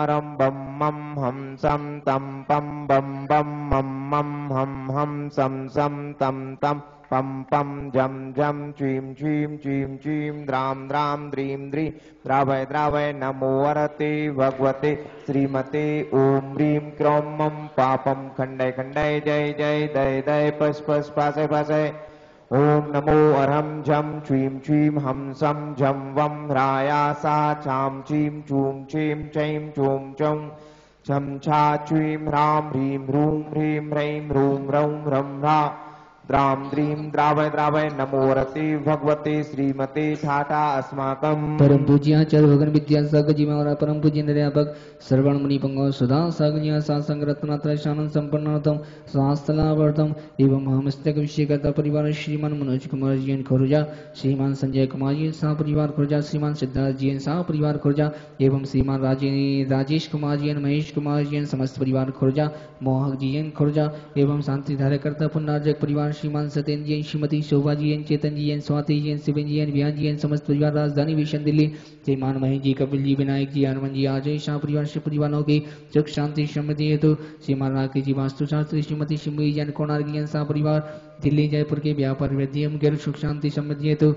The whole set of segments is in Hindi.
परं बम मम हम सम तम पम बम बम मम मम हम हम सम तम तम पम पम जम जम चीं चीं चीं चीं द्राम द्राम द्रीं द्रीं द्रावय द्रावय नमो अरते भगवते श्रीमते ओम ह्रीं क्रों मम पापम खंडय खंडय जय जय दय दय पश पश पासय पासय ओम नमो अरहम झम छ्वीं छ्वीं हम सम झम वम ह्राया सा छां छीं छूं छीं छीं छूं छौं झम छा छ्वीं ह्रां ह्रीं ह्रूं ह्रीं ह्रैं ह्रूं ह्रौं ह्रं ह्रा द्रां द्रीं द्रावय द्रावय नमो रते भगवते श्रीमते ठाठा अस्माकं परम पूज्य आचार्य भगवान विद्यासागर जी महाराज परम पूज्य निर्यापक श्रवण मुनि पंगो सुधा सागर जी सासंग रत्नात्र शानन संपन्नतम स्वास्थलावर्तम एवं हमस्तक विषयकर्ता परिवार श्रीमान मनोज कुमार जी एन खोरजा श्रीमान संजय कुमार जी शाह परिवार खोरजा श्रीमान सिद्धार्थ जी एन शाह परिवार खोरजा एवं श्रीमान राजेश कुमार जी एन महेश कुमार जी एन समस्त परिवार खोरजा मोहक जी एन खोरजा एवं शांति धार्यकर्ता पुण्यर्जक परिवार श्रीमान सत्येंद्र जी श्रीमती शोभा जी एन चेतन जी एन स्वाति जी एन शिवेन जी एन बिहान जी एन समस्त परिवार राजधानी विशन दिल्ली श्रीमान महेश जी कपिल जी विनायक जी हनुमान जी अजय शाह परिवार श्री परिवारों की सुख शांति समृद्धि हेतु श्रीमान राकेश जी वास्तुशास्त्री श्रीमती शिमरी जैन कोणार्क जैन शाह परिवार दिल्ली जयपुर के व्यापार वृद्धि एवं गैर सुख शांति समृद्धि हेतु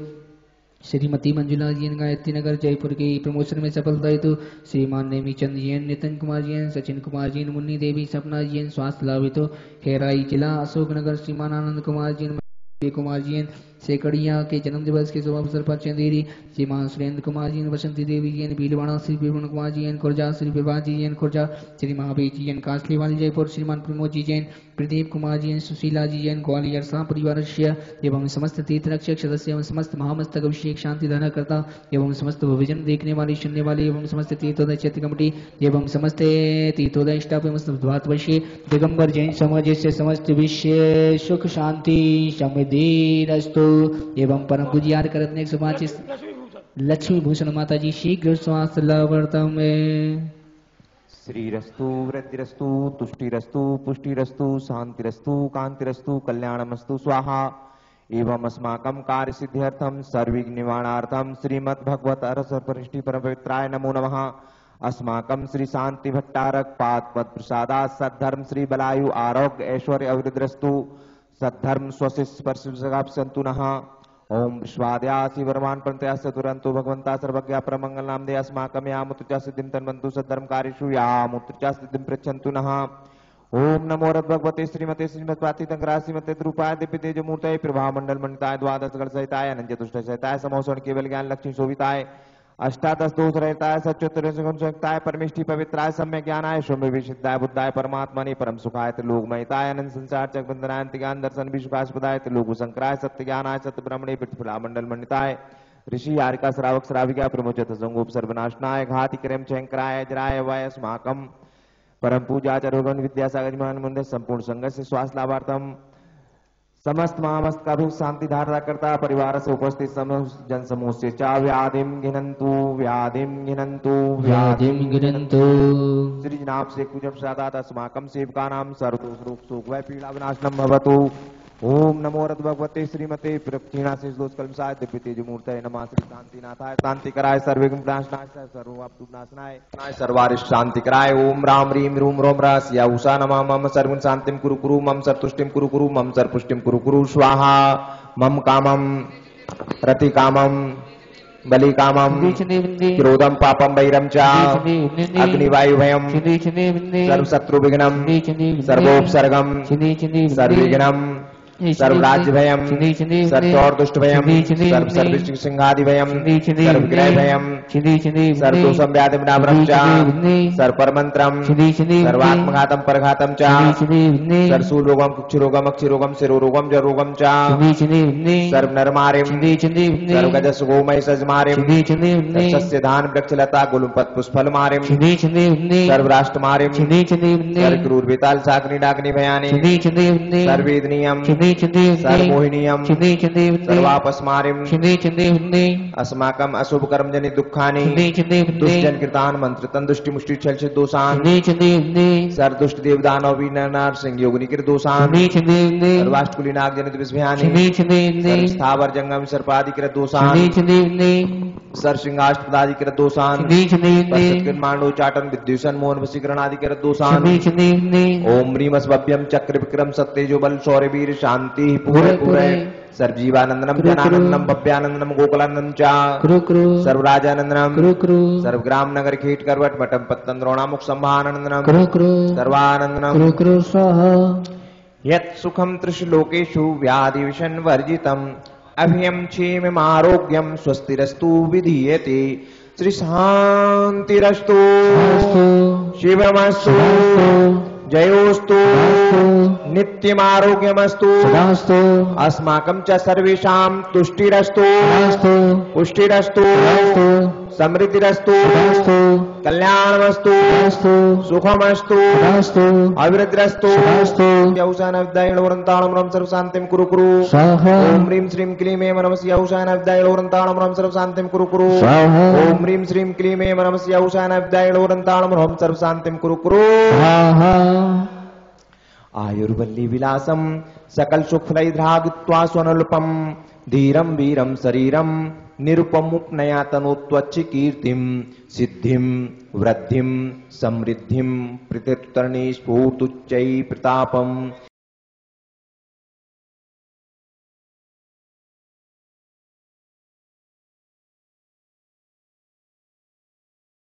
श्रीमती मंजुला जी एन गायत्री नगर जयपुर के प्रमोशन में सफलता हेतु श्रीमान नेमीचंद जी एन नितिन कुमार जी एन सचिन कुमार जी एन मुन्नी देवी सपना जी एन स्वास्थ्य लाभ हेतु खेराई जिला अशोकनगर श्रीमान आनंद कुमार जी एन कुमार जी एन सेकड़िया के जन्म दिवस के शुभ अवसर पर चंदेरी श्रीमान सुरेंद्र कुमार जी एन वसंती देवी जी एन भीलवाड़ा श्री प्रवण कुमार जी एन खुर्जा श्री प्रभात जी एन खुर्जा श्री महावीर जी एन कासलीवाल जयपुर श्रीमान प्रमोद जी जैन प्रदीप कुमार जी एन सुशीला जी एन ग्वालियर शाह परिवार एवं समस्त तीर्थरक्षक सदस्य एवं समस्त महामस्तक अभिषेक शांति धारकर्ता एवं समस्त भविजन देखने वाले सुनने वाले एवं समस्त तीर्थोदय क्षेत्र कमेटी एवं समस्त तीर्थोदय स्टाफ एवं समस्त भारतवर्षीय दिगंबर जैन समाज से समस्त विश्व सुख शांति समृद्धि रस्तु एवं परम पूज्य आर्यरत्न सुभाष लक्ष्मी भूषण माता जी शीघ्र स्वास्थ्य लावर्तम श्रीरस्तु वृद्धिरस्तु तुष्टिरस्तु पुष्टिरस्तु शांतिरस्तु कांतिरस्तु कल्याणमस्तु स्वाहा एवं अस्माकं कार्य सिद्ध्यर्थम सर्वविघ्न निवारणार्थम श्रीमद् भगवत अरसपरिष्टि परमपवित्राय नमो नमः अस्माकं श्री शांति भट्टारक पादपद प्रसादा सद्धर्म श्री बलायु आरोग्य ऐश्वर्य अभिवृद्धिरस्तु सद्धर्म स्वशिष स्पर्श संतु नः ओम विश्वाद्या शिवर्मान पंतया सतुरंतु भगवंता सर्वज्ञा परमंगल नामदे अस्माकं यामुत्रचा सिद्धिं तन्वंतु सद्धर्म कार्येषु यामुत्रचा सिद्धिं पृच्छन्तु नः ओम नमो रद भगवते श्रीमते श्रीमद्वाति तंगरासीमते द्रुपाय दिव्यतेजमूर्तये प्रभामंडल मंडिताय द्वादशगण सहिताय अनंततुष्ट सहिताय समोषण केवल ज्ञान लक्ष्मी शोभिताय अष्टादश दोष रहिताय सच्चोत्तरसुखं संयुक्ताय परमेष्टि पवित्राय सम्यक ज्ञानाय शम्भुवे सिद्धाय बुद्धाय परमात्मने परम सुखाय त्रिलोकमहिताय अनंत संसार जगवंदनाय ज्ञान दर्शन विश्वासपदाय त्रिलोकसंकराय सत्य ज्ञानाय सत्यब्रह्मणे प्रतिफलामंडल मंडिताय ऋषि यारिका श्रावक श्राविका प्रमोचत संगोप सर्वनाशनाय घाति क्रम चयंकराय जराय वय अस्माकं परम पूज्य आचार्य भगवान विद्यासागर महान मंदिर संपूर्ण संघ से स्वास्थ्य लाभार्थम समस्त महामस्त का भी शांति धारणा करता परिवार से उपस्थित समस्त जन समूह से चा व्याधिम घिनंतु व्याधिम घिनंतु व्याधिम घिनंतु श्री जनाब से कुजम सादा अस्माकं सेवका नाम सर्वदोष रूप शोक वै पीड़ा विनाशनम भवतु ओम नमो रत भगवते श्रीमते प्रक्षीणा से दोष कलमसाय दिव्य तेजमूर्तये नमः श्री शांतिनाथाय शांतिकराय सर्वविघ्न विनाशनाय सर्वपापविनाशनाय नाय सर्वारिष्ट शांतिकराय ओम राम रीम रूम रोम रास या उषा नमः मम सर्वं शांतिं कुरु कुरु मम सर्वतुष्टिं कुरु कुरु मम सर्वपुष्टिं कुरु कुरु स्वाहा मम कामं रति कामं बलि कामं क्रोधं पापं वैरं च अग्निवायु भयं सर्व शत्रु विघ्नं सर्वोपसर्गं सर्वविघ्नं सर्वराज्य भयम सर्वचोर दुष्ट भयम सर्व सर्विष्ट सिंहादि भयम सर्व ग्रह भयम सर्व दोषम व्याधि विनाशनम च सर्व परमंत्रम सर्वात्मघातम परघातम च सर्व शूल रोगम कुक्ष रोगम अक्षि रोगम शिरो रोगम जर रोगम च सर्व नरमारिम सर्व गजस गोमय सजमारिम सस्य धान वृक्ष लता गुलपत पुष्पल मारिम सर्व राष्ट्र मारिम सर्व क्रूर बेताल साकनी डाकनी भयानी सर्व वेदनीयम सर्वमोहिनीयं सर्वापस्मारिं अस्माकं अशुभ कर्म जनित दुःखानि दुष्टजन कृतान् मन्त्रतन् दुष्टि मुष्टि छल से दोषान् सर्व दुष्ट देव दानव नरसिंह योगिनीकृत दोषान् सर्वाष्टकुली नाग जनित विषभयानि स्थावर जंगम सर्पादिकृत दोषान् सर सिंहाष्टपद आदि के दोषान मांडो चाटन विद्युषण मोहन वशीकरण आदि के दोषान ओम रीम अस्भ्यम चक्र विक्रम सत्यजो बल शौर्य वीर शांति पूरे पूरे सर्वजीवानंदनम जनानंदनम भव्यानंदनम गोकुलानंदनम चा सर्वराजानंदनम सर्वग्राम नगर खेट करवट मटम पत्तन द्रोणामुख संभानंदनम सर्वानंदनम यत् सुखम त्रिशलोकेषु व्याधि विषन वर्जितम् अभ्यम क्षेम आरोग्यम स्वस्तिरस्तु विधीयते श्री शांतिरस्तु शिवमस्तु जयोस्तु नित्यम आरोग्यमस्तु अस्माकं च सर्वेषां तुष्टिरस्तु पुष्टिरस्तु समृद्धिरस्तु कल्याणमस्तु सुखमस्तु अभिवृद्धिरस्तु यौशानवदायणोरन्ताणमरम सर्वशान्तिं कुरु कुरु ओम ह्रीं श्रीं क्लीं मे मनमसि यौशानवदायणोरन्ताणमरम सर्वशान्तिं कुरु कुरु ओम ह्रीं श्रीं क्लीं मे मनमसि यौशानवदायणोरन्ताणमरम सर्वशान्तिं कुरु कुरु आयुर्वल्ली विलासम सकल सुखफलैर्धागत्वा स्वनुल्पम धीरम वीरम शरीरम निरुपमुपनया तनोत्वच्छ कीर्तिम सिद्धिम वृद्धिम समृद्धिम प्रतितरणेश स्फूर्तुच्चै प्रतापम।